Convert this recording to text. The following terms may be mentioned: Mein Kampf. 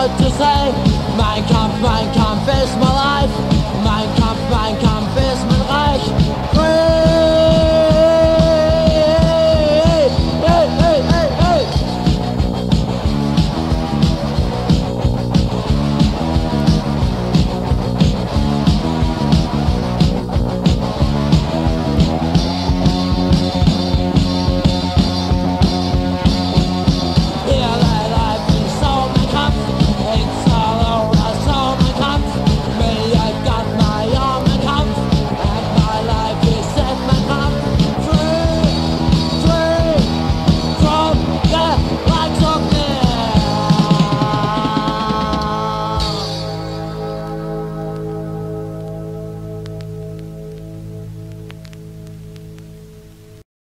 what to say. Mein Kampf is my life.